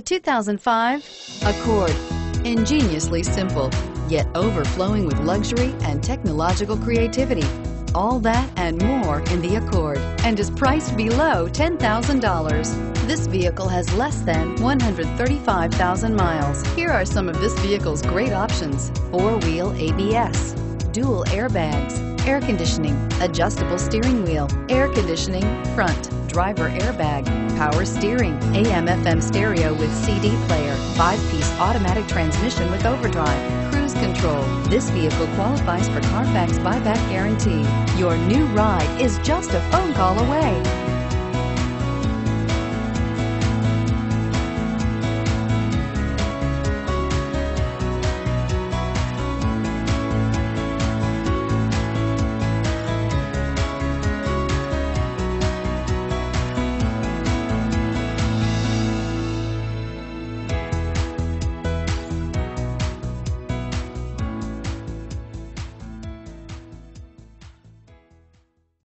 The 2005 Accord. Ingeniously simple, yet overflowing with luxury and technological creativity. All that and more in the Accord, and is priced below $10,000. This vehicle has less than 135,000 miles. Here are some of this vehicle's great options: four-wheel ABS, dual airbags, air conditioning, adjustable steering wheel, air conditioning front, driver airbag, power steering, AM/FM stereo with CD player, 5-piece automatic transmission with overdrive, cruise control. This vehicle qualifies for Carfax buyback guarantee. Your new ride is just a phone call away.